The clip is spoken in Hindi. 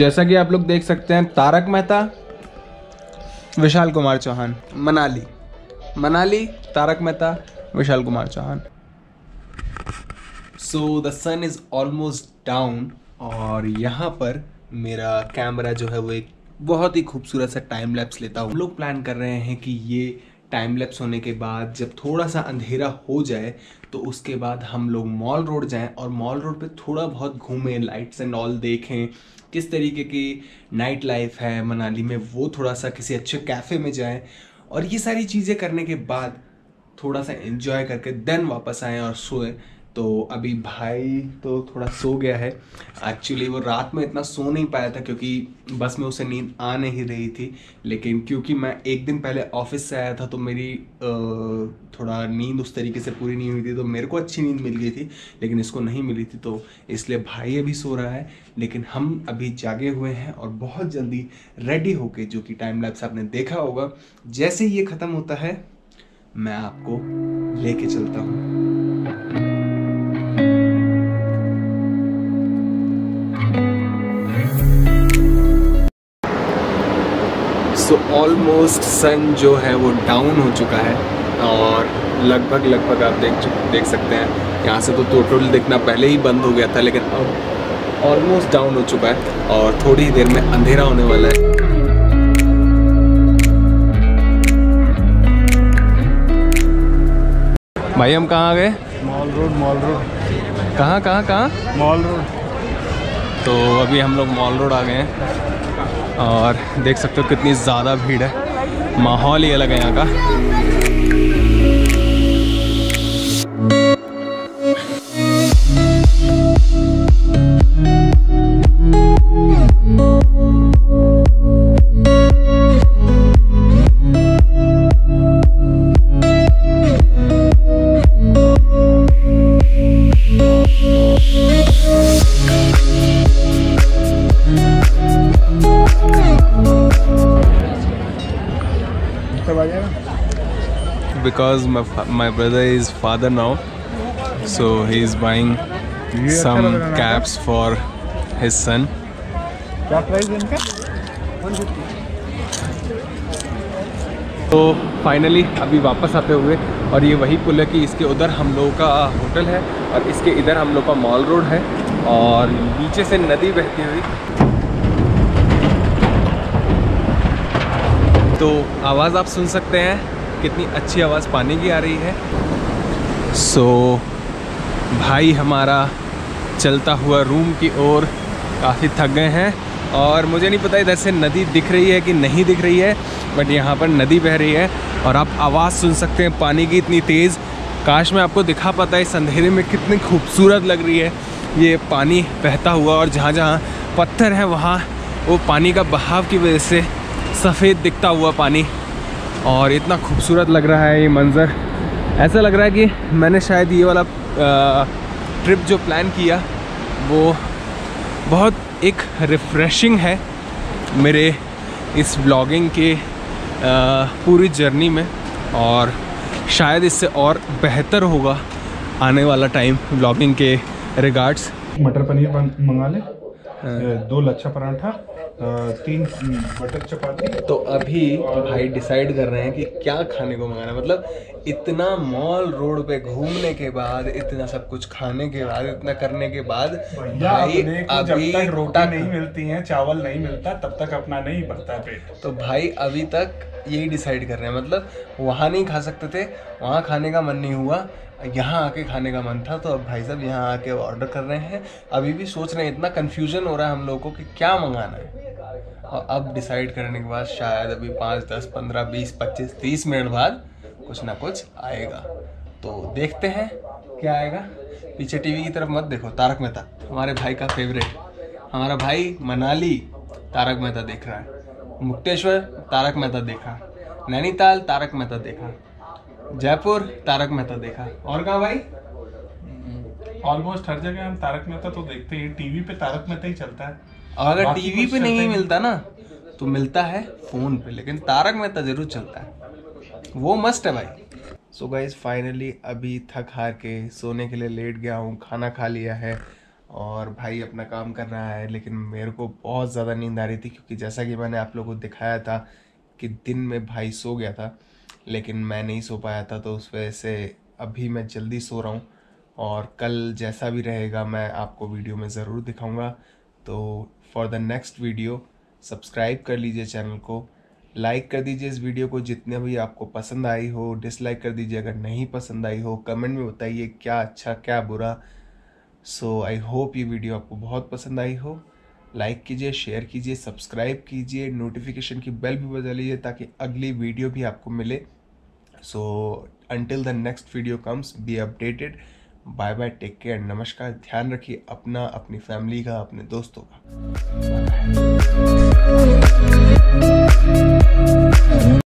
जैसा कि आप लोग देख सकते हैं, Tarak Mehta, Vishal Kumar Chauhan, Manali, Tarak Mehta, Vishal Kumar Chauhan. So the sun is almost down और यहाँ पर मेरा कैमरा जो है वो एक बहुत ही खूबसूरत सा टाइम लैप्स लेता हूँ। हम लोग प्लान कर रहे हैं कि ये टाइम लैप्स होने के बाद जब थोड़ा सा अंधेरा हो जाए तो उसके बाद हम लोग मॉल रोड जाएं और मॉल रोड पे थोड़ा बहुत घूमें, लाइट्स एंड ऑल देखें, किस तरीके की नाइट लाइफ है मनाली में, वो थोड़ा सा किसी अच्छे कैफ़े में जाएं और ये सारी चीज़ें करने के बाद थोड़ा सा एंजॉय करके देन वापस आएँ और सोएं। तो अभी भाई तो थोड़ा सो गया है, एक्चुअली वो रात में इतना सो नहीं पाया था क्योंकि बस में उसे नींद आ नहीं रही थी, लेकिन क्योंकि मैं एक दिन पहले ऑफिस से आया था तो मेरी थोड़ा नींद उस तरीके से पूरी नहीं हुई थी, तो मेरे को अच्छी नींद मिल गई थी लेकिन इसको नहीं मिली थी, तो इसलिए भाई अभी सो रहा है। लेकिन हम अभी जागे हुए हैं और बहुत जल्दी रेडी होके, जो कि टाइम लैप्स आपने देखा होगा, जैसे ये ख़त्म होता है मैं आपको लेके चलता हूँ। तो ऑलमोस्ट सन जो है वो डाउन हो चुका है और लगभग आप देख सकते हैं, यहाँ से तो टोटल दिखना पहले ही बंद हो गया था लेकिन अब ऑलमोस्ट डाउन हो चुका है और थोड़ी ही देर में अंधेरा होने वाला है। भाई हम कहाँ गए? Mall road. कहाँ? Mall road. तो अभी हम लोग मॉल रोड आ गए हैं और देख सकते हो कितनी ज़्यादा भीड़ है, माहौल ही अलग है यहाँ का। Because my brother is father now, so he is buying some caps for his son. क्या प्राइस है इनका? 150। तो फाइनली अभी वापस आते हुए, और ये वही पुल है कि इसके उधर हम लोगों का होटल है और इसके इधर हम लोग का मॉल रोड है और नीचे से नदी बहती हुई। तो आवाज़ आप सुन सकते हैं, कितनी अच्छी आवाज़ पानी की आ रही है। सो भाई हमारा चलता हुआ रूम की ओर, काफ़ी थक गए हैं और मुझे नहीं पता इधर से नदी दिख रही है कि नहीं दिख रही है, बट यहाँ पर नदी बह रही है और आप आवाज़ सुन सकते हैं पानी की इतनी तेज़। काश मैं आपको दिखा पाता इस अंधेरे में कितनी खूबसूरत लग रही है ये पानी बहता हुआ, और जहाँ जहाँ पत्थर हैं वहाँ वो पानी का बहाव की वजह से सफ़ेद दिखता हुआ पानी, और इतना खूबसूरत लग रहा है ये मंज़र। ऐसा लग रहा है कि मैंने शायद ये वाला ट्रिप जो प्लान किया वो बहुत एक रिफ़्रेशिंग है मेरे इस ब्लॉगिंग के पूरी जर्नी में, और शायद इससे और बेहतर होगा आने वाला टाइम ब्लॉगिंग के रिगार्ड्स। मटर पनीर मंगा ले, 2 लच्छा पराठा, 3 बटर चपाती। तो अभी भाई डिसाइड कर रहे हैं कि क्या खाने को मंगाना, मतलब इतना मॉल रोड पे घूमने के बाद, इतना सब कुछ खाने के बाद, इतना करने के बाद भाई अभी तक रोटी नहीं मिलती है, चावल नहीं मिलता, तब तक अपना नहीं भरता पेट। तो भाई अभी तक यही डिसाइड कर रहे हैं, मतलब वहाँ नहीं खा सकते थे, वहाँ खाने का मन नहीं हुआ, यहाँ आके खाने का मन था, तो अब भाई साहब यहाँ आके ऑर्डर कर रहे हैं। अभी भी सोच रहे हैं, इतना कंफ्यूजन हो रहा है हम लोगों को कि क्या मंगाना है, और अब डिसाइड करने के बाद शायद अभी 5, 10, 15, 20, 25, 30 मिनट बाद कुछ ना कुछ आएगा। तो देखते हैं क्या आएगा। पीछे टीवी की तरफ मत देखो, तारक मेहता हमारे भाई का फेवरेट। हमारा भाई मनाली तारक मेहता देख रहा है, मुक्तेश्वर तारक मेहता देखा, नैनीताल तारक मेहता देखा, जयपुर तारक मेहता देखा, और कहाँ भाई? ऑलमोस्ट हर जगह हम तारक मेहता तो देखते हैं, टीवी पे तारक मेहता ही चलता है। और अगर टीवी पे नहीं मिलता ना तो मिलता है फ़ोन पे, लेकिन तारक मेहता ज़रूर चलता है, वो मस्ट है भाई। सो गाइस फाइनली अभी थक हार के सोने के लिए लेट गया हूँ, खाना खा लिया है और भाई अपना काम कर रहा है। लेकिन मेरे को बहुत ज़्यादा नींद आ रही थी क्योंकि जैसा कि मैंने आप लोगों को दिखाया था कि दिन में भाई सो गया था लेकिन मैं नहीं सो पाया था, तो उस वजह से अभी मैं जल्दी सो रहा हूँ। और कल जैसा भी रहेगा मैं आपको वीडियो में ज़रूर दिखाऊँगा। तो for the next video subscribe कर लीजिए चैनल को, लाइक कर दीजिए इस वीडियो को जितने भी आपको पसंद आई हो, डिसलाइक कर दीजिए अगर नहीं पसंद आई हो, कमेंट में बताइए क्या अच्छा क्या बुरा। सो आई होप ये वीडियो आपको बहुत पसंद आई हो। लाइक कीजिए, शेयर कीजिए, सब्सक्राइब कीजिए, नोटिफिकेशन की बेल भी बजा लीजिए ताकि अगली वीडियो भी आपको मिले। So until the next video comes, be updated. Bye bye, take care, नमस्कार। ध्यान रखिए अपना, अपनी फैमिली का, अपने दोस्तों का।